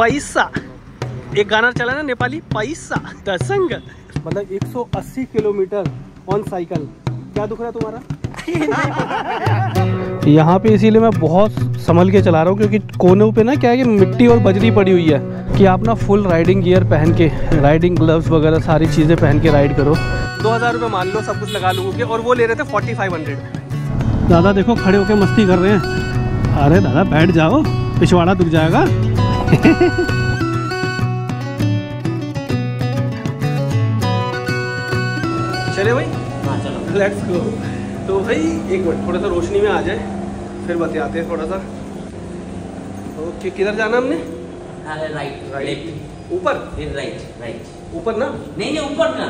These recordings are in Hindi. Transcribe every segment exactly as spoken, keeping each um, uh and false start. पैसा, एक गाना चला ना नेपाली पैसा दसंग, मतलब एक सौ अस्सी किलोमीटर ऑन साइकिल। क्या दुख रहा है तुम्हारा? यहाँ पे इसीलिए मैं बहुत संभल के चला रहा हूँ क्योंकि कोने पे ना क्या है कि मिट्टी और बजरी पड़ी हुई है कि आप ना फुल राइडिंग गियर पहन के, राइडिंग ग्लव्स वगैरह सारी चीज़ें पहन के राइड करो। दो हज़ार रुपये मान लो, सब कुछ लगा लोगे, और वो ले रहे थे फोर्टी फाइव हंड्रेड। दादा देखो खड़े होके मस्ती कर रहे हैं। अरे दादा बैठ जाओ, पिछवाड़ा दुख जाएगा। चले भाई, हाँ चलो लेट्स गो। तो भाई एक मिनट थोड़ा सा रोशनी में आ जाए, फिर बताते हैं थोड़ा सा। ओके, किधर जाना हमने? राइट राइट ऊपर, फिर राइट राइट ऊपर ना? नहीं नहीं ऊपर ना,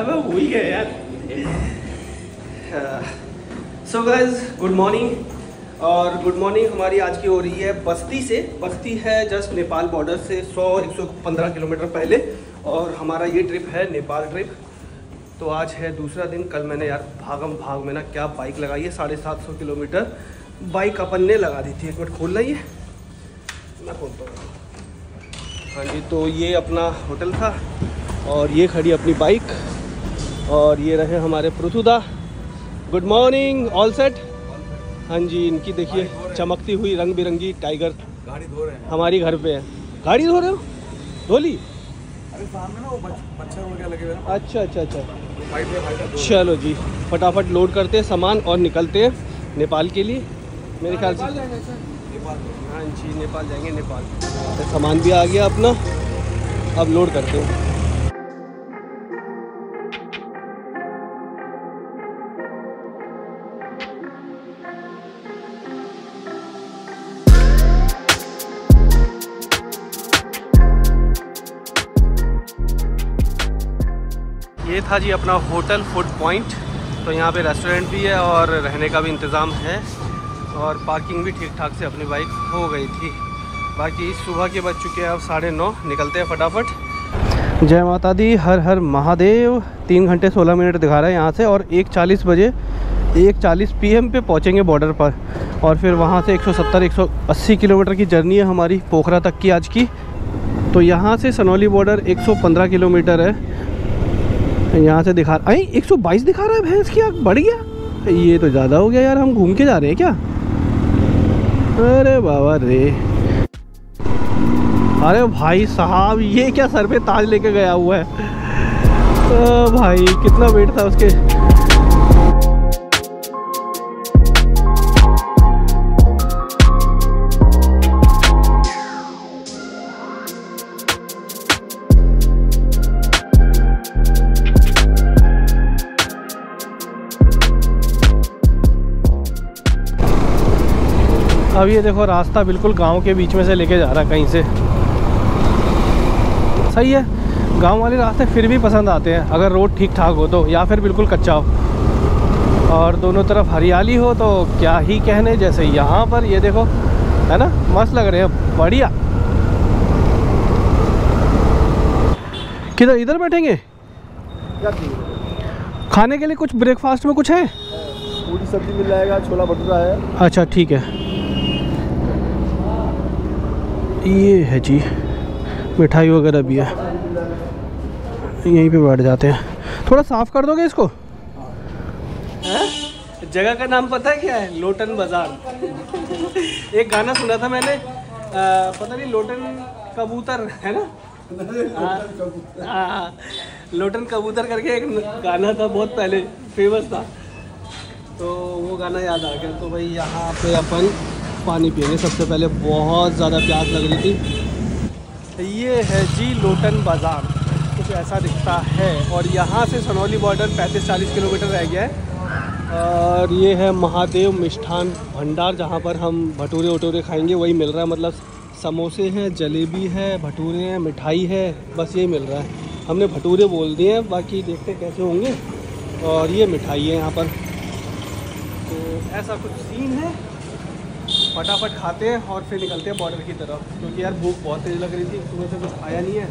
अबे हो ही गया यार। सो गाइस गुड मॉर्निंग, और गुड मॉर्निंग हमारी आज की हो रही है बस्ती से। बस्ती है जस्ट नेपाल बॉर्डर से सौ एक सौ पंद्रह किलोमीटर पहले, और हमारा ये ट्रिप है नेपाल ट्रिप। तो आज है दूसरा दिन। कल मैंने यार भागम भाग में ना क्या बाइक लगाई है, साढ़े सात सौ किलोमीटर बाइक अपन ने लगा दी थी। एक मिनट खोल रही है, मैं खोलता हूँ। हाँ जी, तो ये अपना होटल था, और ये खड़ी अपनी बाइक, और ये रहे हमारे पृथुदा। Good morning, all set? हाँ जी, इनकी देखिए चमकती हुई रंग बिरंगी टाइगर। गाड़ी धो रहे हैं, हमारी घर पे है। गाड़ी धो रहे हो? धो ली? अरे सामने ना वो मच्छर वगैरह लगे हुए हैं। अच्छा अच्छा अच्छा, चलो जी फटाफट लोड करते हैं सामान और निकलते हैं नेपाल के लिए। मेरे ख्याल से हाँ जी नेपाल जाएंगे। नेपाल सामान भी आ गया अपना, अब लोड करते हैं। ये था जी अपना होटल फूड पॉइंट। तो यहाँ पे रेस्टोरेंट भी है और रहने का भी इंतज़ाम है, और पार्किंग भी ठीक ठाक से अपनी बाइक हो गई थी। बाकी सुबह के बज चुके हैं अब साढ़े नौ, निकलते हैं फटाफट। जय माता दी, हर हर महादेव। तीन घंटे सोलह मिनट दिखा रहा है यहाँ से, और एक चालीस बजे एक चालीस पी एम पे पहुँचेंगे बॉर्डर पर, और फिर वहाँ से एक सौ सत्तर एक सौ अस्सी किलोमीटर की जर्नी है हमारी पोखरा तक की आज की। तो यहाँ से सनौली बॉर्डर एक सौ पंद्रह किलोमीटर है। यहाँ से दिखा आई एक सौ बाईस दिखा रहा है। भैंस की आँख बढ़ गया, ये तो ज़्यादा हो गया यार। हम घूम के जा रहे हैं क्या? अरे बाबा रे, अरे भाई साहब ये क्या सर पे ताज लेके गया हुआ है। तो भाई कितना वेट था उसके। अब ये देखो रास्ता बिल्कुल गांव के बीच में से लेके जा रहा है कहीं से। सही है, गांव वाले रास्ते फिर भी पसंद आते हैं अगर रोड ठीक ठाक हो तो, या फिर बिल्कुल कच्चा हो और दोनों तरफ हरियाली हो तो क्या ही कहने। जैसे यहाँ पर ये देखो है ना, मस्त लग रहे हैं, बढ़िया। किधर इधर बैठेंगे खाने के लिए? कुछ ब्रेकफास्ट में कुछ है? पूरी सब्जी मिल जाएगा, छोला भटूरा है। अच्छा ठीक है, ये है जी मिठाई वगैरह भी है। यहीं पे बैठ जाते हैं। थोड़ा साफ कर दोगे इसको? है? जगह का नाम पता है क्या है? लोटन बाजार। एक गाना सुना था मैंने, आ, पता नहीं लोटन कबूतर है ना, आ, लोटन कबूतर करके एक गाना था बहुत पहले फेमस था, तो वो गाना याद आ गया। तो भाई यहाँ पे अपन पानी पिएंगे सबसे पहले, बहुत ज़्यादा प्यास लग रही थी। ये है जी लोटन बाज़ार, कुछ ऐसा दिखता है, और यहाँ से सनौली बॉर्डर पैंतीस चालीस किलोमीटर रह गया है। और ये है महादेव मिष्ठान भंडार, जहाँ पर हम भटूरे वटूरे खाएंगे, वही मिल रहा है। मतलब समोसे हैं, जलेबी है, भटूरे हैं, मिठाई है, बस यही मिल रहा है। हमने भटूरे बोल दिए हैं, बाकी देखते कैसे होंगे। और ये मिठाई है यहाँ पर, तो ऐसा कुछ सीन है। फटाफट खाते हैं और फिर निकलते हैं बॉर्डर की तरफ, क्योंकि यार भूख बहुत तेज़ लग रही थी, सुबह से कुछ खाया नहीं है।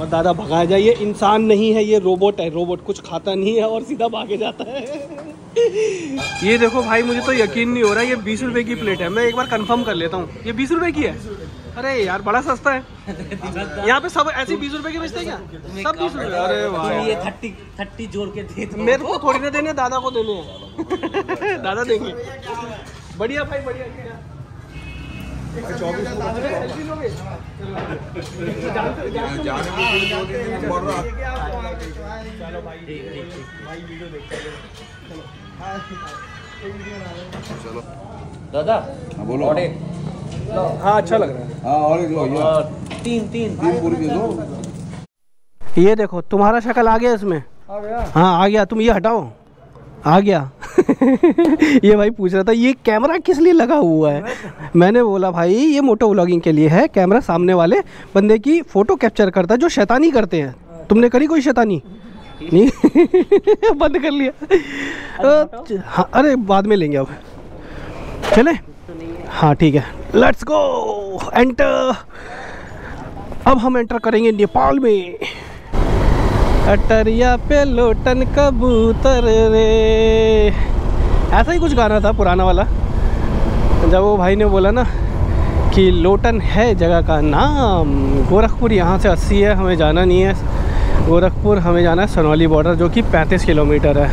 और दादा भगाया जाए, ये इंसान नहीं है, ये रोबोट है। रोबोट कुछ खाता नहीं है और सीधा भागे जाता है। ये देखो भाई, मुझे तो यकीन नहीं हो रहा है, ये बीस रुपए की प्लेट है। मैं एक बार कंफर्म कर लेता हूँ, ये बीस रुपए की है। अरे यार बड़ा सस्ता है यहाँ पे, सब ऐसे बीस रुपए के बेचते हैं क्या? सब बीस रुपए। अरे वाह, ये थर्टी थर्टी जोड़ के दे दो। मेरे को थोड़ी ना देने, दादा को देने हैं। दादा देंगे। बढ़िया भाई बढ़िया। चलो भाई वीडियो देखते हैं। चलो दादा बोलो। हाँ अच्छा लग रहा है। हाँ और एक तीन तीन तीन पूरी दे दो। ये देखो तुम्हारा शक्ल आ गया इसमें। आ गया? हाँ आ गया। तुम ये हटाओ, आ गया। ये भाई पूछ रहा था ये कैमरा किस लिए लगा हुआ है। मैंने बोला भाई ये मोटो व्लॉगिंग के लिए है। कैमरा सामने वाले बंदे की फ़ोटो कैप्चर करता है जो शैतानी करते हैं। तुमने करी कोई शैतानी? नहीं। बंद कर लिया। हाँ अरे बाद में लेंगे, अब चले। हाँ ठीक है, लेट्स गो एंटर। अब हम एंटर करेंगे नेपाल में। अटरिया पे लोटन कबूतर रे, ऐसा ही कुछ गाना था पुराना वाला। जब वो भाई ने बोला ना कि लोटन है जगह का नाम। गोरखपुर यहाँ से अस्सी है, हमें जाना नहीं है गोरखपुर, हमें जाना है सनौली बॉर्डर जो कि पैंतीस किलोमीटर है।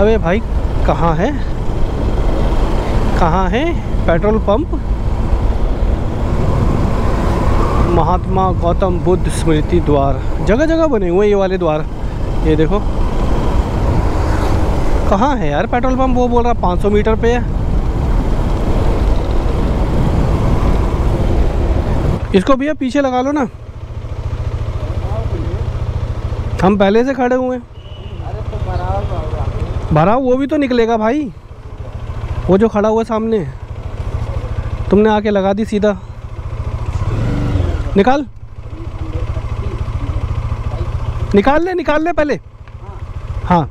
अबे भाई कहाँ है, कहाँ है पेट्रोल पंप? महात्मा गौतम बुद्ध स्मृति द्वार, जगह जगह बने हुए ये वाले द्वार। ये देखो कहाँ है यार पेट्रोल पंप? वो बोल रहा पाँच सौ मीटर पे है। इसको भैया पीछे लगा लो ना, हम पहले से खड़े हुए हैं। भरा वो भी तो निकलेगा भाई, वो जो खड़ा हुआ सामने। तुमने आके लगा दी सीधा, निकाल निकाल ले निकाल ले पहले। हाँ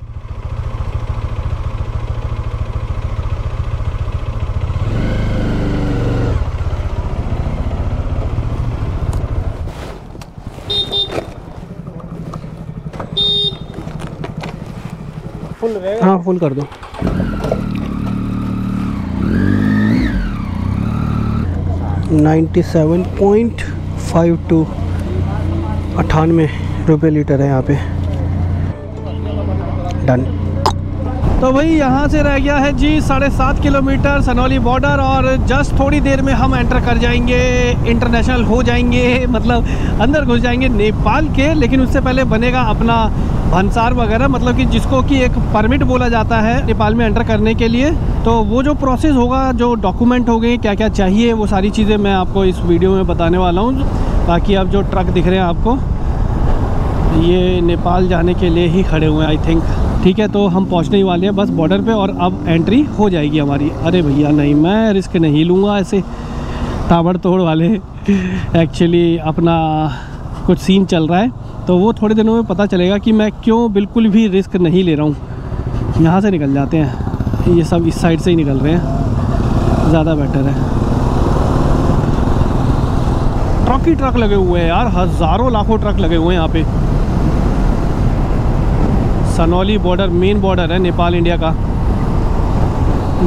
फुल है। हाँ फुल कर दो। सत्तानवे पॉइंट पाँच दो अट्ठानवे रुपये लीटर है यहाँ पे। डन। तो भाई यहाँ से रह गया है जी साढ़े सात किलोमीटर सनौली बॉर्डर, और जस्ट थोड़ी देर में हम एंटर कर जाएंगे, इंटरनेशनल हो जाएंगे, मतलब अंदर घुस जाएंगे नेपाल के। लेकिन उससे पहले बनेगा अपना भंसार वगैरह, मतलब कि जिसको कि एक परमिट बोला जाता है नेपाल में एंटर करने के लिए। तो वो जो प्रोसेस होगा, जो डॉक्यूमेंट हो गए, क्या क्या चाहिए, वो सारी चीज़ें मैं आपको इस वीडियो में बताने वाला हूँ। बाकी अब जो ट्रक दिख रहे हैं आपको, ये नेपाल जाने के लिए ही खड़े हुए हैं आई थिंक। ठीक है तो हम पहुँचने ही वाले हैं बस बॉर्डर पर, और अब एंट्री हो जाएगी हमारी। अरे भैया नहीं, मैं रिस्क नहीं लूँगा ऐसे ताबड़तोड़ वाले। एक्चुअली अपना कुछ सीन चल रहा है तो वो थोड़े दिनों में पता चलेगा कि मैं क्यों बिल्कुल भी रिस्क नहीं ले रहा हूँ। यहाँ से निकल जाते हैं, ये सब इस साइड से ही निकल रहे हैं, ज़्यादा बेटर है। ट्रक ही ट्रक लगे हुए हैं यार, हज़ारों लाखों ट्रक लगे हुए हैं यहाँ पे। सनौली बॉर्डर मेन बॉर्डर है नेपाल इंडिया का,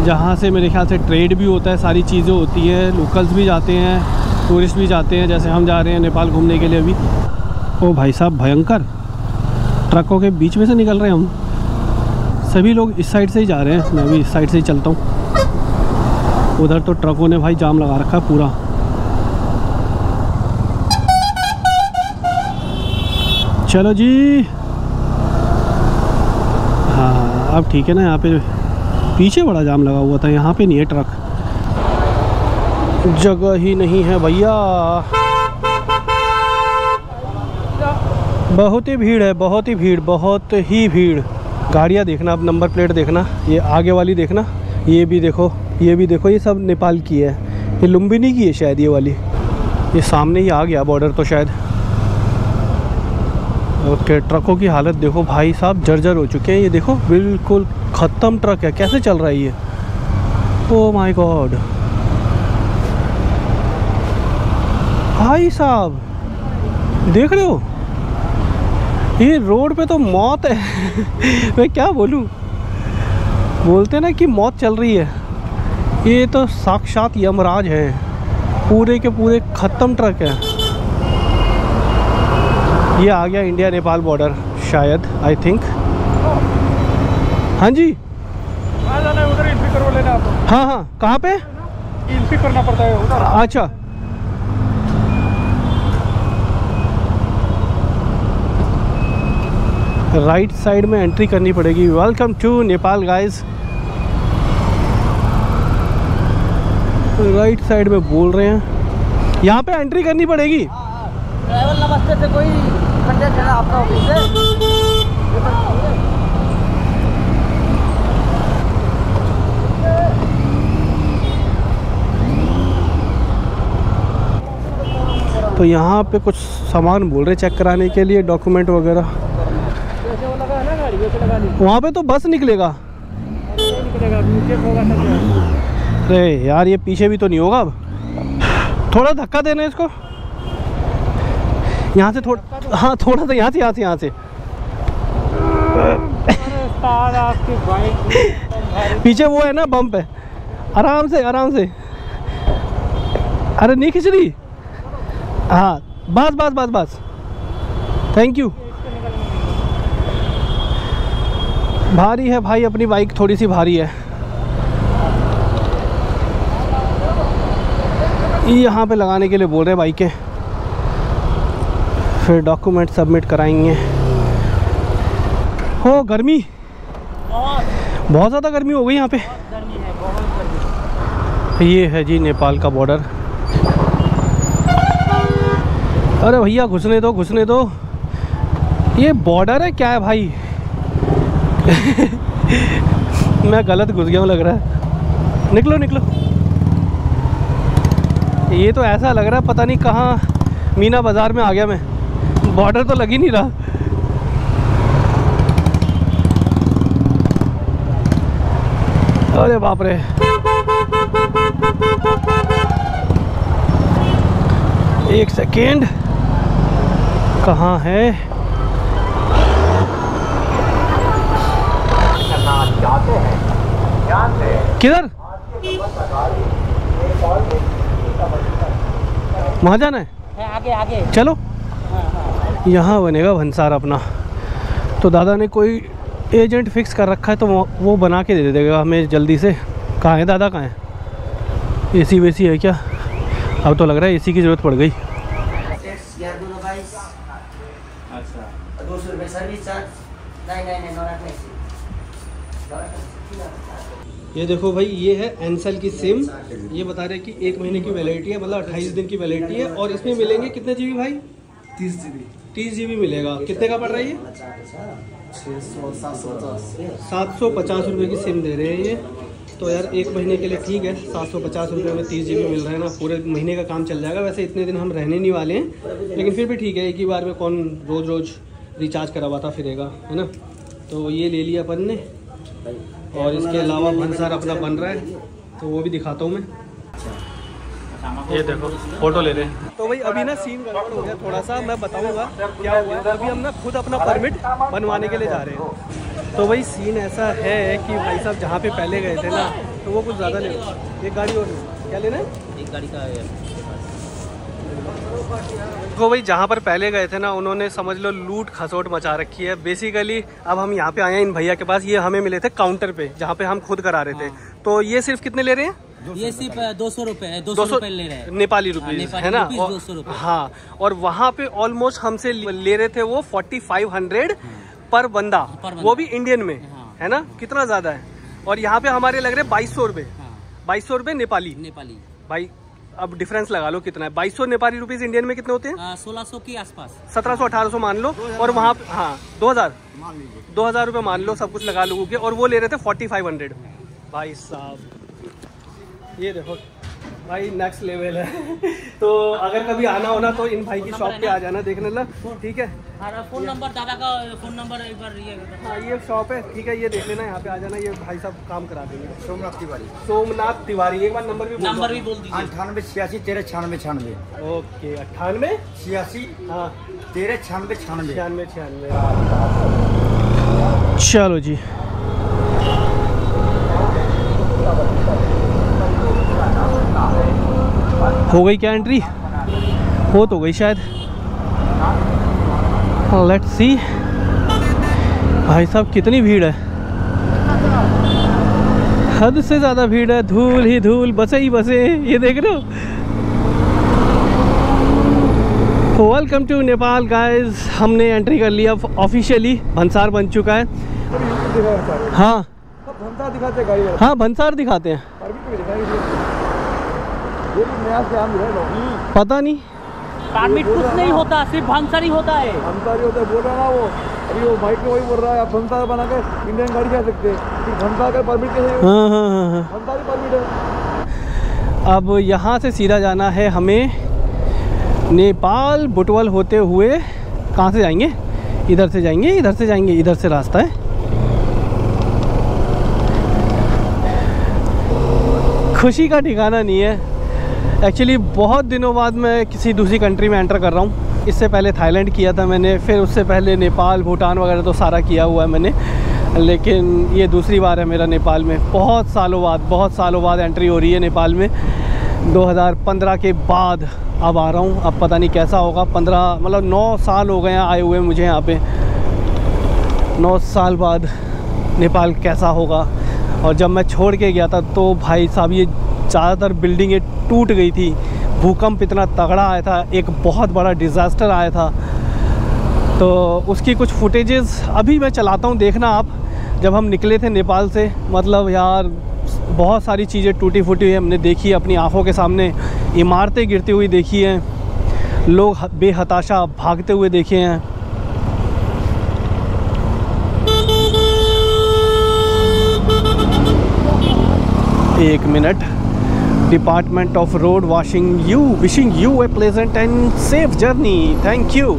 जहाँ से मेरे ख्याल से ट्रेड भी होता है, सारी चीज़ें होती है, लोकल्स भी जाते हैं, टूरिस्ट भी जाते हैं, जैसे हम जा रहे हैं नेपाल घूमने के लिए अभी। ओ भाई साहब भयंकर, ट्रकों के बीच में से निकल रहे हैं हम। सभी लोग इस साइड से ही जा रहे हैं, मैं भी इस साइड से ही चलता हूँ। उधर तो ट्रकों ने भाई जाम लगा रखा है पूरा। चलो जी हाँ अब ठीक है ना। यहाँ पे पीछे बड़ा जाम लगा हुआ था, यहाँ पे नहीं है ट्रक, जगह ही नहीं है भैया। बहुत ही भीड़ है, बहुत ही भीड़, बहुत ही भीड़। गाड़ियाँ देखना, अब नंबर प्लेट देखना, ये आगे वाली देखना, ये भी देखो, ये भी देखो, ये सब नेपाल की है। ये लुम्बिनी की है शायद ये वाली, ये सामने ही आ गया बॉर्डर तो शायद। ओके ट्रकों की हालत देखो भाई साहब, जर्जर हो चुके हैं। ये देखो बिल्कुल ख़त्म ट्रक है, कैसे चल रहा है ये। ओ माय गॉड भाई साहब, देख रहे हो ये रोड पे तो मौत है। मैं क्या बोलूँ, बोलते ना कि मौत चल रही है, ये तो साक्षात यमराज है। पूरे के पूरे ख़त्म ट्रक है। ये आ गया इंडिया नेपाल बॉर्डर शायद, आई थिंक। हाँ जी उधर इल्फी करवा लेना आप। हाँ हाँ, कहाँ पे इल्फी करना पड़ता है उधर। अच्छा राइट साइड में एंट्री करनी पड़ेगी। Welcome to Nepal guys. Right side में बोल रहे हैं, यहाँ पे एंट्री करनी पड़ेगी। ड्राइवर नमस्ते से कोई कंटेक्ट है आपका ऑफिस से? तो यहाँ पे कुछ सामान बोल रहे चेक कराने के लिए, डॉक्यूमेंट वगैरह। वहाँ पे तो बस निकलेगा। अरे यार ये पीछे भी तो नहीं होगा। अब थोड़ा धक्का देना है इसको यहाँ से, थोड़ा तो। हाँ थोड़ा सा यहाँ से यहाँ से यहाँ से पीछे वो है ना बम्प है, आराम से आराम से। अरे नहीं खिंच रही। हाँ बस बस बस बस, थैंक यू। भारी है भाई अपनी बाइक, थोड़ी सी भारी है। यहाँ पे लगाने के लिए बोल रहे बाइक के, फिर डॉक्यूमेंट सबमिट कराएंगे। हो गर्मी बहुत ज़्यादा गर्मी हो गई यहाँ पे। बहुत गर्मी है, बहुत गर्मी। ये है जी नेपाल का बॉर्डर। अरे भैया घुसने दो घुसने दो, ये बॉर्डर है क्या है भाई। मैं गलत घुस गया हूँ लग रहा है। निकलो निकलो, ये तो ऐसा लग रहा है पता नहीं कहाँ मीना बाज़ार में आ गया मैं। बॉर्डर तो लग ही नहीं रहा। अरे बाप रे, एक सेकेंड, कहाँ है? किधर? वहाँ जाना है आगे आगे, चलो। यहाँ बनेगा भंसारा अपना। तो दादा ने कोई एजेंट फिक्स कर रखा है, तो वो बना के दे देगा हमें जल्दी से। कहाँ है दादा, कहाँ है? एसी वेसी है क्या? अब तो लग रहा है एसी की ज़रूरत पड़ गई। ये देखो भाई, ये है एनसेल की सिम। ये बता रहे हैं कि एक महीने की वैलिडिटी है, मतलब अट्ठाईस दिन की वैलिडिटी है। और इसमें मिलेंगे कितने जीबी भाई? तीस जीबी तीस जीबी मिलेगा। कितने का पड़ रहा है ये? सात सौ पचास रुपये की सिम दे रहे हैं ये। तो यार एक महीने के लिए ठीक है, सात सौ पचास रुपये में तीस जीबी मिल रहा है ना, पूरे महीने का काम चल जाएगा। वैसे इतने दिन हम रहने नहीं वाले हैं, लेकिन फिर भी ठीक है, एक ही बार में कौन रोज़ रोज़ रिचार्ज करवाता फिरेगा, है ना। तो ये ले लिया अपन ने, और इसके अलावा भंसारा अपना बन रहा है, तो वो भी दिखाता हूँ मैं। ये देखो फोटो ले रहे हैं। तो भाई अभी ना सीन गड़बड़ हो गया थोड़ा सा, मैं बताऊँगा क्या हुआ। अभी हम ना खुद अपना परमिट बनवाने के लिए जा रहे हैं। तो भाई सीन ऐसा है कि भाई साहब जहाँ पे पहले गए थे ना, तो वो कुछ ज़्यादा ले रहे। एक गाड़ी और क्या लेना है? एक गाड़ी का। तो भाई जहाँ पर पहले गए थे ना, उन्होंने समझ लो लूट खसोट मचा रखी है बेसिकली। अब हम यहाँ पे आए हैं इन भैया के पास। ये हमें मिले थे काउंटर पे, जहाँ पे हम खुद करा रहे थे। हाँ। तो ये सिर्फ कितने ले रहे हैं? ये सिर्फ दो सौ रुपए है, दो सौ रुपए ले रहे हैं नेपाली रुपए, है ना, दो सौ रुपए। हाँ, और वहाँ पे ऑलमोस्ट हमसे ले रहे थे वो फोर्टी फाइव हंड्रेड पर बंदा, वो भी इंडियन में, है ना। कितना ज्यादा है। और यहाँ पे हमारे लग रहे बाईस सौ रुपए, बाईस सौ रुपए नेपाली नेपाली भाई। अब डिफरेंस लगा लो कितना है। बाईस सौ नेपाली रुपीस इंडियन में कितने होते हैं? सोलह सौ के आसपास, सत्रह सौ अठारह सौ मान लो। और वहाँ हाँ दो हजार दो हजार रुपये मान लो, सब कुछ लगा लो के। और वो ले रहे थे फोर्टी फाइव हंड्रेड भाई साहब। ये देखो भाई नेक्स्ट लेवल है। तो अगर कभी आना हो ना, तो इन भाई की शॉप पे आ जाना देखने ला, ठीक है। फोन नंबर दादा का, फोन नंबर एक बार। हाँ ये शॉप है, ठीक है, ये देख लेना, यहाँ पे आ जाना। ये भाई साहब काम करा देंगे। सोमनाथ तिवारी, सोमनाथ तिवारी। एक बार नंबर भी नंबर भी बोल दीजिए। अट्ठानवे छियासी तेरह छियानवे छियानवे। ओके, अट्ठानवे छियासी हाँ तेरह छियानवे छियानवे छियानवे छियानवे। चलो जी, हो गई क्या एंट्री? हो तो गई शायद, लेट्स सी। भाई साहब कितनी भीड़ है, हद से ज़्यादा भीड़ है, धूल ही धूल, बसे ही बसे। ये देख रहे हो। वेलकम टू नेपाल गाइज, हमने एंट्री कर लिया ऑफिशियली, भंसार बन चुका है। हाँ दिखाते गाड़ी, हाँ भंसार दिखाते हैं, पता नहीं परमिट कुछ नहीं होता, सिर्फ भंसार ही होता है, भंसार ही होता है। बोल रहा ना वो, अभी वो बाइक में वही बोल रहा है, आप भंसार बना के इंडियन गाड़ी जा सकते हैं, भंसार का परमिट कैसे? हाँ हाँ हाँ भंसार ही परमिट है। अब यहाँ से सीधा जाना है हमें नेपाल, बुटवल होते हुए कहाँ से जाएंगे? इधर से जाएंगे, इधर से जाएंगे, इधर से रास्ता है। खुशी का ठिकाना नहीं है। एक्चुअली बहुत दिनों बाद मैं किसी दूसरी कंट्री में एंटर कर रहा हूँ। इससे पहले थाईलैंड किया था मैंने, फिर उससे पहले नेपाल, भूटान वगैरह तो सारा किया हुआ है मैंने, लेकिन ये दूसरी बार है मेरा नेपाल में। बहुत सालों बाद, बहुत सालों बाद एंट्री हो रही है नेपाल में। दो हज़ार पंद्रह के बाद अब आ रहा हूँ। अब पता नहीं कैसा होगा। पंद्रह मतलब नौ साल हो गए हैं आए हुए मुझे यहाँ पर। नौ साल बाद नेपाल कैसा होगा। और जब मैं छोड़ के गया था तो भाई साहब ये ज़्यादातर बिल्डिंगें टूट गई थी। भूकंप इतना तगड़ा आया था, एक बहुत बड़ा डिज़ास्टर आया था, तो उसकी कुछ फुटेजेस अभी मैं चलाता हूँ, देखना आप। जब हम निकले थे नेपाल से, मतलब यार बहुत सारी चीज़ें टूटी फूटी हुई हमने देखी है अपनी आँखों के सामने। इमारतें गिरती हुई देखी हैं, लोग बेहताशा भागते हुए देखे हैं। एक minute. Department of road washing you wishing you a pleasant and safe journey. Thank you.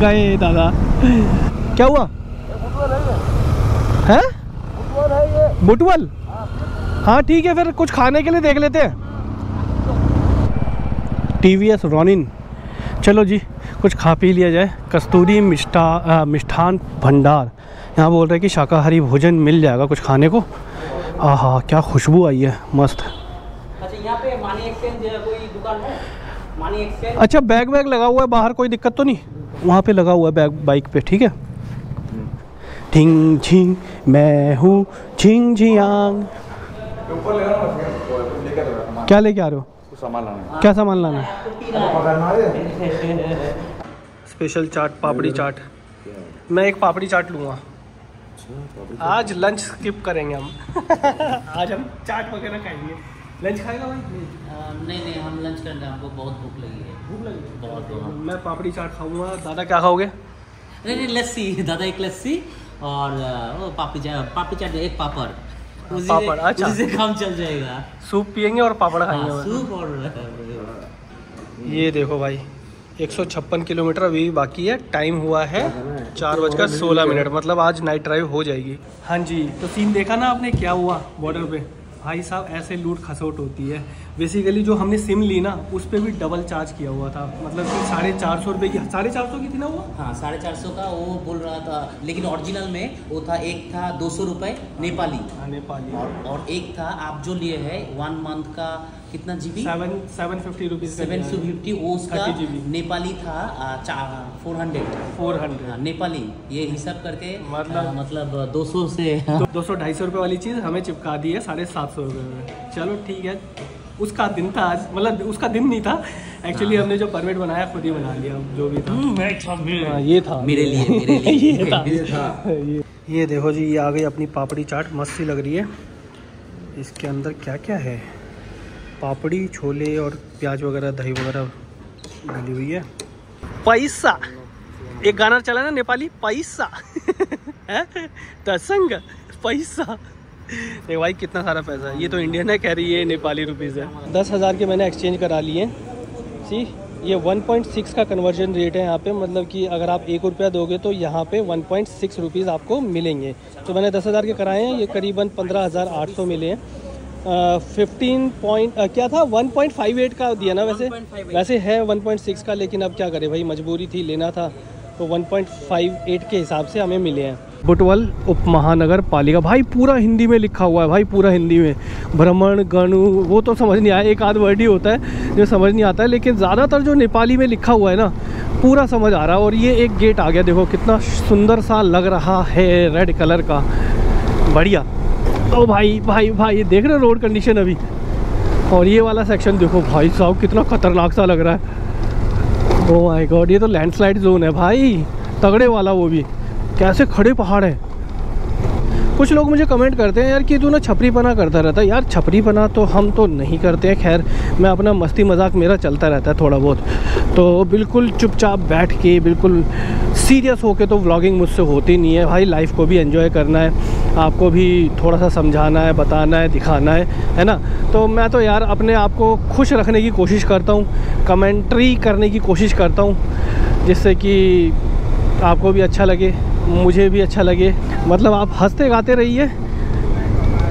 गए दादा। क्या हुआ? है बुटवल? हाँ ठीक है, फिर कुछ खाने के लिए देख लेते हैं। TVS Ronin. चलो जी कुछ खा पी लिया जाए। कस्तूरी मिष्ठा मिष्ठान भंडार, यहाँ बोल रहे हैं कि शाकाहारी भोजन मिल जाएगा कुछ खाने को। आहा क्या खुशबू आई है, मस्त। अच्छा यहाँ पे मानी एक्सचेंज कोई दुकान है? मानी एक्सचेंज। अच्छा बैग वैग लगा हुआ है बाहर, कोई दिक्कत तो नहीं? वहाँ पे लगा हुआ है बैग बाइक पे, ठीक है। ठिंग झिंग मैं हूँ झिंग झियांग। क्या लेके आ रहे हो? सामान लाना है। क्या सामान लाना है? स्पेशल चाट, पापड़ी चाट। मैं एक पापड़ी चाट लूँगा। आज लंच स्किप करेंगे हम। आज हम चाट वगैरह खाएंगे। लंच खाएगा भाई? नहीं नहीं हम लंच करना है, हमको बहुत भूख लगी है। भूख लगी है बहुत बहुत। मैं पापड़ी चाट खाऊंगा। दादा क्या खाओगे? नहीं नहीं लस्सी। दादा एक लस्सी और वो पापड़ी चाट, पापड़ी चाट एक पापड़। पापड़ अच्छा, उसी से काम चल जाएगा। सूप पियेंगे और पापड़ खाएंगे। सूप और ये देखो भाई एक सौ छप्पन किलोमीटर अभी बाकी है। टाइम हुआ है चार बजकर सोलह मिनट मतलब आज नाइट ड्राइव हो जाएगी। हाँ जी, तो सीन देखा ना आपने क्या हुआ बॉर्डर पे। भाई साहब ऐसे लूट खसोट होती है। बेसिकली जो हमने सिम ली ना उस पर भी डबल चार्ज किया हुआ था, मतलब कि साढ़े चार सौ रुपये की, साढ़े चार सौ की थी ना वो। हाँ साढ़े चार सौ का वो बोल रहा था, लेकिन ओरिजिनल में वो था एक था दो सौ रुपये नेपाली। हाँ नेपाली। और, और एक था आप जो लिए है वन मंथ का कितना G B? Seven seven fifty rupees seven सौ फिफ्टी वो उसका नेपाली था चार four hundred four hundred Nepali. ये हिसाब करके मतलब मतलब दो सौ से दो सौ ढाई सौ रुपये वाली चीज़ हमें चिपका दी है साढ़े सात सौ रुपये में। चलो ठीक है, उसका दिन था आज, मतलब उसका दिन नहीं था एक्चुअली, हमने जो परमिट बनाया खुद ही बना लिया जो भी था। मैं ये था मेरे लिए, मेरे लिए ये था, ये था। ये, ये देखो जी ये आ गई अपनी पापड़ी चाट, मस्त सी लग रही है। इसके अंदर क्या क्या है? पापड़ी, छोले और प्याज वगैरह, दही वगैरह डाली हुई है। पैसा, एक गाना चला ना नेपाली, पैसा दसंग पैसा। देख भाई कितना सारा पैसा है। ये तो इंडियन है, कह रही है नेपाली रुपीज़ है। दस हज़ार के मैंने एक्सचेंज करा लिए हैं। सी ये वन पॉइंट सिक्स का कन्वर्जन रेट है यहाँ पे, मतलब कि अगर आप एक रुपया दोगे तो यहाँ पे वन पॉइंट सिक्स रुपीस आपको मिलेंगे। तो मैंने दस हज़ार के कराए हैं, ये करीबन पंद्रह हज़ार आठ सौ मिले हैं। फिफ्टीन पॉइंट क्या था वन पॉइंट फाइव एट का दिया ना, वैसे वैसे है वन पॉइंट सिक्स का, लेकिन अब क्या करें भाई, मजबूरी थी, लेना था, तो वन पॉइंट फाइव एट के हिसाब से हमें मिले हैं। बुटवल उप महानगर पालिका, भाई पूरा हिंदी में लिखा हुआ है, भाई पूरा हिंदी में, भ्रमण गणु वो तो समझ नहीं आया, एक आध वर्ड ही होता है जो समझ नहीं आता है, लेकिन ज़्यादातर जो नेपाली में लिखा हुआ है ना पूरा समझ आ रहा है। और ये एक गेट आ गया, देखो कितना सुंदर सा लग रहा है, रेड कलर का, बढ़िया। तो भाई भाई भाई देख रहे हो रोड कंडीशन अभी, और ये वाला सेक्शन देखो भाई साहब कितना खतरनाक सा लग रहा है। ओ माय गॉड, ये तो लैंडस्लाइड जोन है भाई, तगड़े वाला, वो भी कैसे खड़े पहाड़ हैं। कुछ लोग मुझे कमेंट करते हैं यार कि तू ना छपरीपना करता रहता है, यार छपरीपना तो हम तो नहीं करते हैं, खैर मैं अपना मस्ती मजाक मेरा चलता रहता है थोड़ा बहुत, तो बिल्कुल चुपचाप बैठ के बिल्कुल सीरियस होके तो व्लॉगिंग मुझसे होती नहीं है भाई। लाइफ को भी एंजॉय करना है, आपको भी थोड़ा सा समझाना है, बताना है, दिखाना है, है ना। तो मैं तो यार अपने आप को खुश रखने की कोशिश करता हूँ, कमेंट्री करने की कोशिश करता हूँ, जिससे कि आपको भी अच्छा लगे, मुझे भी अच्छा लगे। मतलब आप हंसते गाते रहिए,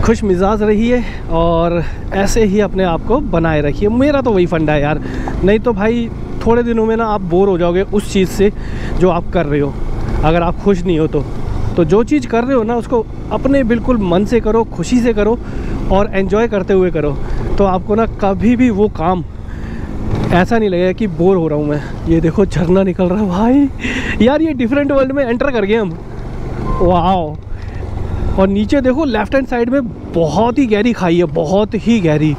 खुश मिजाज रहिए, और ऐसे ही अपने आप को बनाए रखिए। मेरा तो वही फंडा है यार, नहीं तो भाई थोड़े दिनों में ना आप बोर हो जाओगे उस चीज़ से जो आप कर रहे हो, अगर आप खुश नहीं हो तो। तो जो चीज़ कर रहे हो ना उसको अपने बिल्कुल मन से करो, खुशी से करो और एंजॉय करते हुए करो, तो आपको ना कभी भी वो काम ऐसा नहीं लगेगा कि बोर हो रहा हूँ मैं। ये देखो झरना निकल रहा है भाई, यार ये डिफरेंट वर्ल्ड में एंटर कर गए हम, वाह। और नीचे देखो लेफ्ट हैंड साइड में बहुत ही गहरी खाई है, बहुत ही गहरी।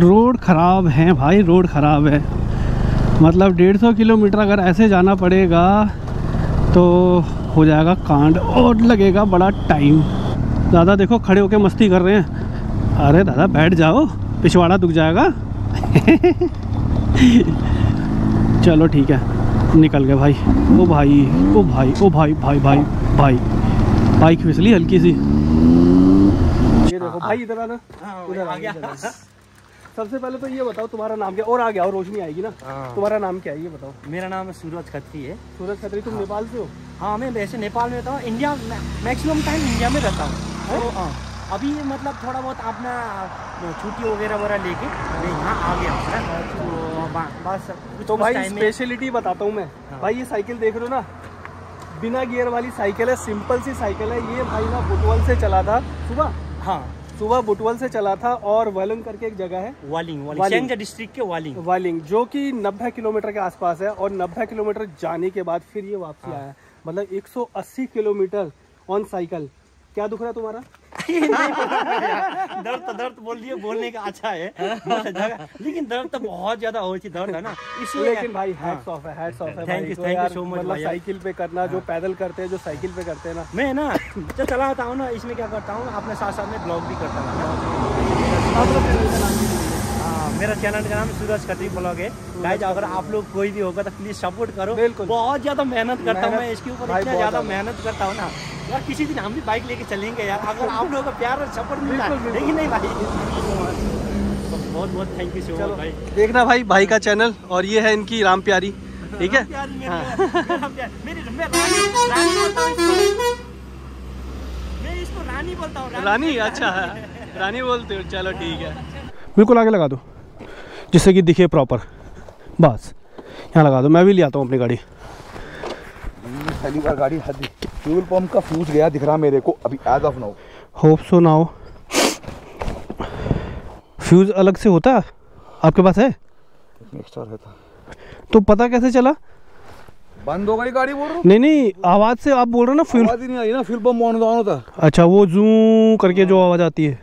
रोड ख़राब है भाई, रोड ख़राब है, मतलब डेढ़ सौ किलोमीटर अगर ऐसे जाना पड़ेगा तो हो जाएगा कांड, और लगेगा बड़ा टाइम। दादा देखो खड़े होके मस्ती कर रहे हैं, अरे दादा बैठ जाओ, पिछवाड़ा दुख जाएगा। चलो ठीक है, निकल गए भाई। ओ भाई ओ भाई ओ भाई भाई भाई भाई, बाइक फिसली हल्की सी। ये देखो भाई इधर आना, उधर आ गया। सबसे पहले तो ये बताओ तुम्हारा नाम क्या, और आ गया और रोशनी आएगी ना। तुम्हारा नाम क्या है ये बताओ। मेरा नाम है सूरज खत्री है। सूरज खत्री, तुम नेपाल से हो? हाँ मैं वैसे नेपाल में रहता हूँ, इंडिया मैक्सिमम टाइम इंडिया में रहता हूँ। तो अभी मतलब थोड़ा बहुत अपना छुट्टी वगैरह वगैरह लेके मैं यहाँ आ गया हूँ। तो भाई स्पेशलिटी बताता हूँ मैं, भाई ये साइकिल देख रहे हो ना, बिना गियर वाली साइकिल है, सिंपल सी साइकिल है। ये भाई ना बुटवल से चला था सुबह, हाँ सुबह बुटवल से चला था, और वालिंग करके एक जगह है, वालिंग वालिंग डिस्ट्रिक्ट के वालिंग वालिंग जो कि नब्बे किलोमीटर के आसपास है, और नब्बे किलोमीटर जाने के बाद फिर ये वापसी हाँ। आया, मतलब एक सौ अस्सी किलोमीटर ऑन साइकिल। क्या दुख रहा है तुम्हारा? दर्द तो दर्द बोल दिए, बोलने का अच्छा है, लेकिन दर्द तो बहुत ज्यादा हो रही दर्द है ना, इसलिए। लेकिन भाई हैट्स ऑफ है, हैट्स ऑफ है, thank you thank you so much. मतलब साइकिल पे करना, जो पैदल करते हैं, जो साइकिल पे करते हैं ना, मैं ना जो चलाता हूँ ना, इसमें क्या करता हूँ अपने साथ साथ में ब्लॉग भी करता हूँ। मेरा चैनल का नाम सूरज कटिंग ब्लॉग है गाइस, अगर आप लोग कोई भी होगा तो प्लीज सपोर्ट करो। बहुत ज्यादा मेहनत करता हूँ मैं इसके ऊपर, इतना ज्यादा मेहनत करता हूँ ना यार, किसी दिन हम भी बाइक लेके चलेंगे यार, अगर आप लोगों का प्यार और सपोर्ट मिलता है। नहीं नहीं भाई, बहुत बहुत थैंक यू सो मच भाई। देखना भाई भाई का चैनल, और ये है इनकी राम प्यारी, ठीक है। मैं इसको रानी बोलता हूँ, रानी, अच्छा है रानी बोलते हो, चलो ठीक है। बिल्कुल आगे लगा दो जिससे कि दिखे प्रॉपर, बस यहाँ लगा दो। मैं भी ले आता हूँ अपनी गाड़ी, पहली बार गाड़ी फ्यूल पंप का फ्यूज गया दिख रहा मेरे को अभी, as of now, hope so now. Fuse अलग से होता है आपके पास है? एक्स्ट्रा रहता। तो पता कैसे चला? बंद हो गई गाड़ी बोल रहा हूँ। नहीं नहीं, आवाज से आप बोल रहे हो ना, फ्यूल आवाज ही नहीं आई ना, फ्यूल पंप ऑन ऑन होता। अच्छा वो जूं करके जो आवाज आती है,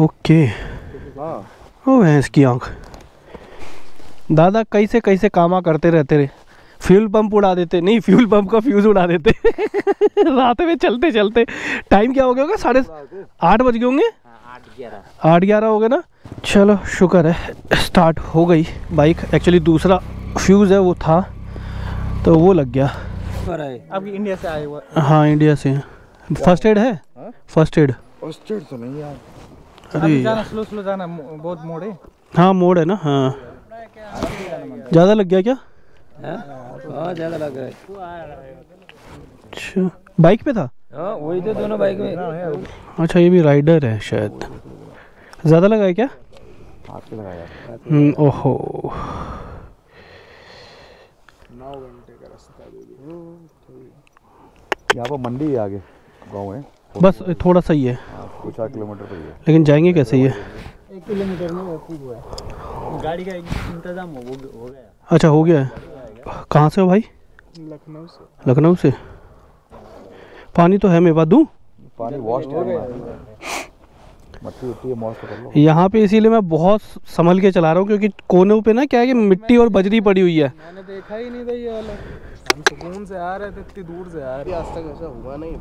ओके। ओ भैंस की आँख, दादा कैसे कैसे कामा करते रहते रहे, फ्यूल पंप उड़ा देते, नहीं फ्यूल पंप का फ्यूज़ उड़ा देते। रात में चलते चलते टाइम क्या हो गया होगा, साढ़े आठ बज गए होंगे, आठ ग्यारह हो गए ना। चलो शुक्र है स्टार्ट हो गई बाइक, एक्चुअली दूसरा फ्यूज़ है वो था तो वो लग गया। अब इंडिया से आए हुआ, हाँ इंडिया से। फर्स्ट एड है? फर्स्ट एड फर्स्ट एड तो नहीं यार, अरे जाना स्लो स्लो जाना, बहुत मोड़ है। हाँ मोड़ है ना, हाँ ज्यादा लग गया क्या? हाँ ज्यादा लग रहा है। अच्छा बाइक पे था? हाँ वही तो, दोनों बाइक में। अच्छा ये भी राइडर है शायद। ज्यादा लगा है क्या? ओहो नौ घंटे का रास्ता यहाँ पर मंडी आगे गाँव है बस थोड़ा सा ही है, कुछ आठ किलोमीटर पर ही है। लेकिन जाएंगे कैसे? ये एक किलोमीटर में हुआ है, गाड़ी का इंतजाम हो गया। अच्छा हो गया है। कहाँ से हो भाई? लखनऊ से। लखनऊ से। पानी तो है मेरे पास, दूँ? पानी वॉश हो गया यहाँ पे, इसीलिए मैं बहुत संभल के चला रहा हूँ क्योंकि कोनों पे ना क्या है कि मिट्टी और बजरी पड़ी हुई है। मैंने देखा ही नहीं था ये वाला। सुकून से आ रहे थे, इतनी दूर से आ रहे थे, आज तक ऐसा हुआ नहीं।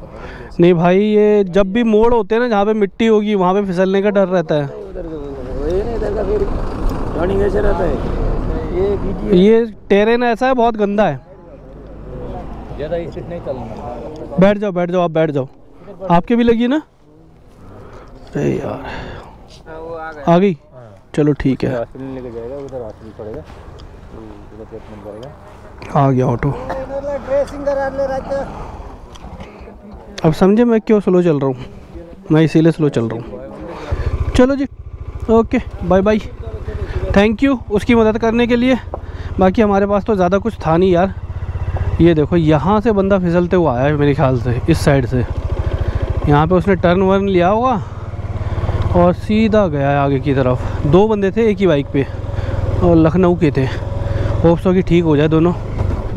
नहीं भाई ये जब भी मोड़ होते हैं ना जहाँ पे मिट्टी होगी वहाँ पे फिसलने का डर रहता है। ये टेरेन ऐसा है बहुत गंदा है। बैठ जाओ बैठ जाओ, आप बैठ जाओ, आपके भी लगी ना? अरे यार आ गई, चलो ठीक है। आ गया ऑटो। अब समझे मैं क्यों स्लो चल रहा हूँ, मैं इसीलिए स्लो चल रहा हूँ। चलो जी okay bye bye, thank you उसकी मदद करने के लिए। बाकी हमारे पास तो ज़्यादा कुछ था नहीं यार। ये देखो यहाँ से बंदा फिसलते हुआ आया है मेरे ख्याल से, इस साइड से। यहाँ पे उसने टर्न वर्न लिया होगा और सीधा गया है आगे की तरफ। दो बंदे थे एक ही बाइक पे और लखनऊ के थे। होप्स हो कि ठीक हो जाए दोनों।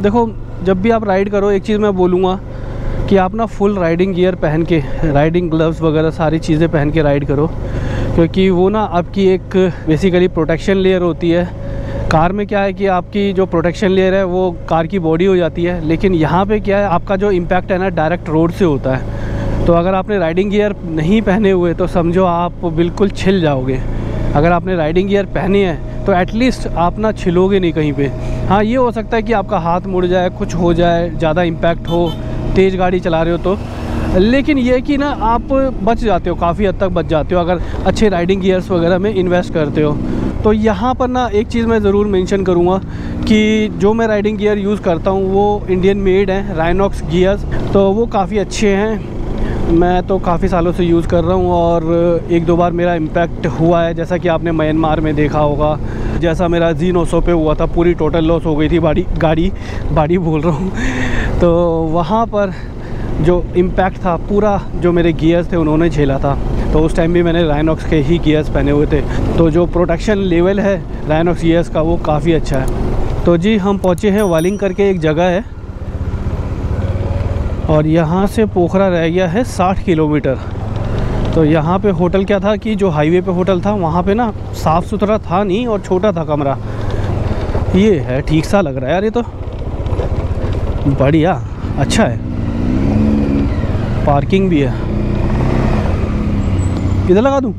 देखो जब भी आप राइड करो एक चीज़ मैं बोलूँगा कि आप ना फुल राइडिंग गियर पहन के, राइडिंग ग्लव्स वगैरह सारी चीज़ें पहन के राइड करो, क्योंकि वो ना आपकी एक बेसिकली प्रोटेक्शन लेयर होती है। कार में क्या है कि आपकी जो प्रोटेक्शन लेयर है वो कार की बॉडी हो जाती है, लेकिन यहाँ पे क्या है आपका जो इम्पैक्ट है ना डायरेक्ट रोड से होता है। तो अगर आपने राइडिंग गियर नहीं पहने हुए तो समझो आप बिल्कुल छिल जाओगे। अगर आपने राइडिंग गियर पहने हैं तो एटलीस्ट आप ना छिलोगे नहीं कहीं पे। हाँ ये हो सकता है कि आपका हाथ मुड़ जाए, कुछ हो जाए, ज़्यादा इम्पैक्ट हो, तेज़ गाड़ी चला रहे हो तो, लेकिन ये कि ना आप बच जाते हो, काफ़ी हद तक बच जाते हो अगर अच्छे राइडिंग गियर्स वगैरह में इन्वेस्ट करते हो। तो यहाँ पर ना एक चीज़ मैं ज़रूर मेंशन करूँगा कि जो मैं राइडिंग गियर यूज़ करता हूँ वो इंडियन मेड हैं, राइनॉक्स गियर्स, तो वो काफ़ी अच्छे हैं। मैं तो काफ़ी सालों से यूज़ कर रहा हूँ और एक दो बार मेरा इम्पैक्ट हुआ है, जैसा कि आपने म्यांमार में देखा होगा, जैसा मेरा जी नौ सौ पे हुआ था, पूरी टोटल लॉस हो गई थी बाड़ी गाड़ी बाड़ी बोल रहा हूँ। तो वहाँ पर जो इम्पैक्ट था पूरा जो मेरे गियर्स थे उन्होंने झेला था। तो उस टाइम भी मैंने राइनॉक्स के ही गियर्स पहने हुए थे, तो जो प्रोटेक्शन लेवल है राइनॉक्स गियर्स का वो काफ़ी अच्छा है। तो जी हम पहुँचे हैं वालिंग करके एक जगह है, और यहाँ से पोखरा रह गया है साठ किलोमीटर। तो यहाँ पे होटल क्या था कि जो हाईवे पे होटल था वहाँ पे ना साफ़ सुथरा था नहीं और छोटा था कमरा। ये है ठीक सा लग रहा है यार, ये तो बढ़िया अच्छा है। पार्किंग भी है, इधर लगा दूं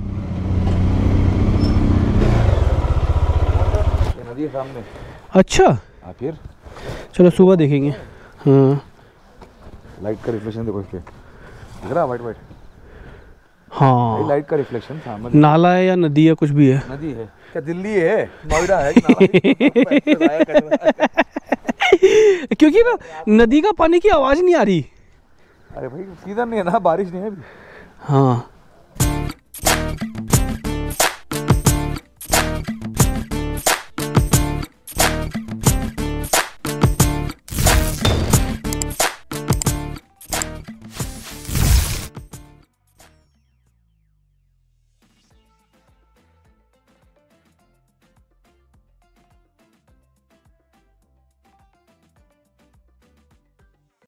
नदी सामने। अच्छा आ, फिर चलो सुबह देखेंगे। हाँ लाइट का रिफ्लेक्शन देखो इसके, दिख रहा वाइट वाइट? हाँ लाइट का रिफ्लेक्शन सामने। नाला है या नदी है, कुछ भी है। नदी है क्या? दिल्ली है, नोएडा है क्योंकि ना नदी का पानी की आवाज़ नहीं आ रही। अरे भाई सीजन नहीं है ना, बारिश नहीं है अभी। हाँ